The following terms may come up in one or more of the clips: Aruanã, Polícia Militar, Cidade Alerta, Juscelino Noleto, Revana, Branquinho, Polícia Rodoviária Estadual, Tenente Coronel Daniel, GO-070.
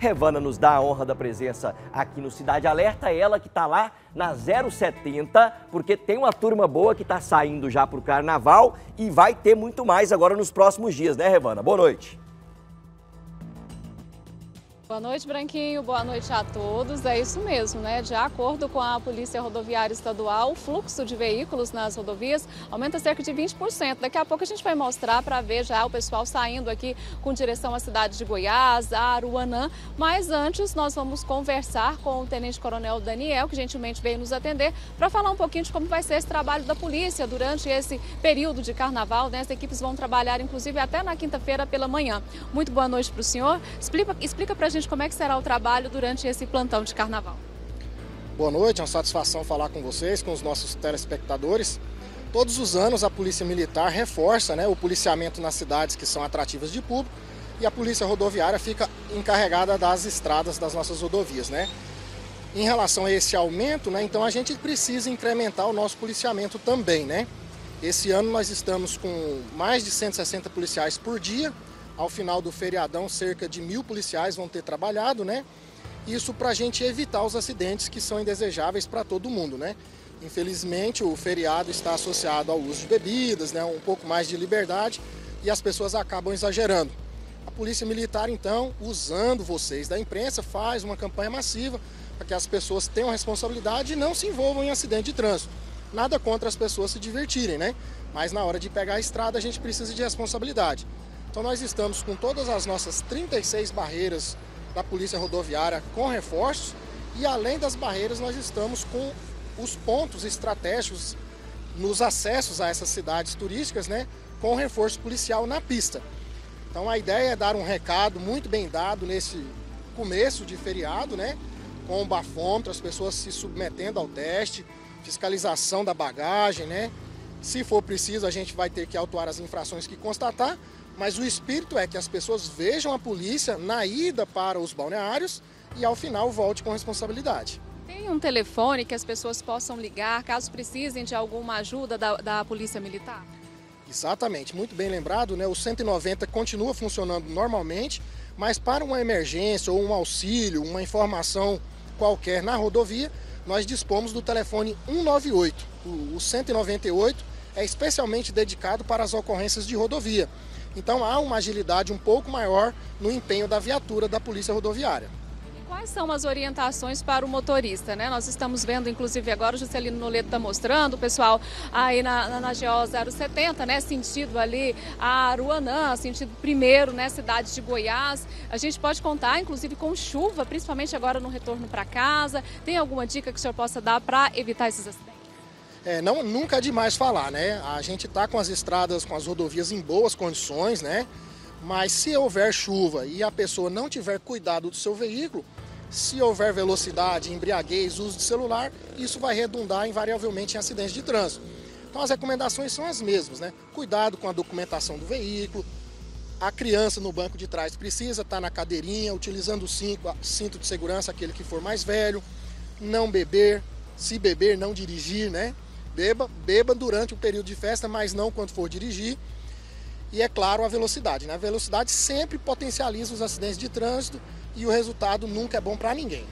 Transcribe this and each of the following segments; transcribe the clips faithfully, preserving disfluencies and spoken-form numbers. Revana nos dá a honra da presença aqui no Cidade Alerta, ela que está lá na zero setenta, porque tem uma turma boa que está saindo já para o Carnaval e vai ter muito mais agora nos próximos dias, né, Revana? Boa noite. Boa noite, Branquinho. Boa noite a todos. É isso mesmo, né? De acordo com a Polícia Rodoviária Estadual, o fluxo de veículos nas rodovias aumenta cerca de vinte por cento. Daqui a pouco a gente vai mostrar para ver já o pessoal saindo aqui com direção à cidade de Goiás, a Aruanã. Mas antes nós vamos conversar com o Tenente Coronel Daniel, que gentilmente veio nos atender, para falar um pouquinho de como vai ser esse trabalho da polícia durante esse período de carnaval, né? As equipes vão trabalhar, inclusive, até na quinta-feira pela manhã. Muito boa noite para o senhor. Explica, explica para a gente como é que será o trabalho durante esse plantão de carnaval. Boa noite, é uma satisfação falar com vocês, com os nossos telespectadores. Todos os anos a Polícia Militar reforça, né, o policiamento nas cidades que são atrativas de público, e a Polícia Rodoviária fica encarregada das estradas das nossas rodovias, né? Em relação a esse aumento, né, então a gente precisa incrementar o nosso policiamento também, né? Esse ano nós estamos com mais de cento e sessenta policiais por dia. Ao final do feriadão, cerca de mil policiais vão ter trabalhado, né? Isso para a gente evitar os acidentes que são indesejáveis para todo mundo, né? Infelizmente, o feriado está associado ao uso de bebidas, né? Um pouco mais de liberdade, e as pessoas acabam exagerando. A Polícia Militar, então, usando vocês da imprensa, faz uma campanha massiva para que as pessoas tenham responsabilidade e não se envolvam em acidente de trânsito. Nada contra as pessoas se divertirem, né? Mas na hora de pegar a estrada, a gente precisa de responsabilidade. Então nós estamos com todas as nossas trinta e seis barreiras da Polícia Rodoviária com reforços, e além das barreiras nós estamos com os pontos estratégicos nos acessos a essas cidades turísticas, né, com reforço policial na pista. Então a ideia é dar um recado muito bem dado nesse começo de feriado, né, com o bafômetro, as pessoas se submetendo ao teste, fiscalização da bagagem, né. Se for preciso, a gente vai ter que autuar as infrações que constatar, mas o espírito é que as pessoas vejam a polícia na ida para os balneários e ao final volte com responsabilidade. Tem um telefone que as pessoas possam ligar caso precisem de alguma ajuda da, da Polícia Militar? Exatamente, muito bem lembrado, né? O cento e noventa continua funcionando normalmente, mas para uma emergência ou um auxílio, uma informação qualquer na rodovia, nós dispomos do telefone um nove oito. O cento e noventa e oito é especialmente dedicado para as ocorrências de rodovia. Então há uma agilidade um pouco maior no empenho da viatura da Polícia Rodoviária. E quais são as orientações para o motorista, né? Nós estamos vendo, inclusive agora o Juscelino Noleto está mostrando, o pessoal aí na, na, na G O zero setenta, né? Sentido ali a Aruanã, sentido primeiro, né? Cidade de Goiás. A gente pode contar, inclusive, com chuva, principalmente agora no retorno para casa. Tem alguma dica que o senhor possa dar para evitar esses acidentes? É, não, nunca é demais falar, né? A gente está com as estradas, com as rodovias em boas condições, né? Mas se houver chuva e a pessoa não tiver cuidado do seu veículo, se houver velocidade, embriaguez, uso de celular, isso vai redundar invariavelmente em acidentes de trânsito. Então as recomendações são as mesmas, né? Cuidado com a documentação do veículo, a criança no banco de trás precisa estar na cadeirinha, utilizando o cinto de segurança, aquele que for mais velho, não beber, se beber, não dirigir, né? Beba, beba durante o período de festa, mas não quando for dirigir. E é claro, a velocidade, né? A velocidade sempre potencializa os acidentes de trânsito e o resultado nunca é bom para ninguém.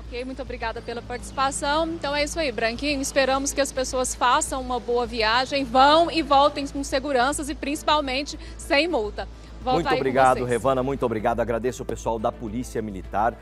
Ok, muito obrigada pela participação. Então é isso aí, Branquinho. Esperamos que as pessoas façam uma boa viagem, vão e voltem com seguranças e principalmente sem multa. Volta muito obrigado, Revana. Muito obrigado. Agradeço o pessoal da Polícia Militar.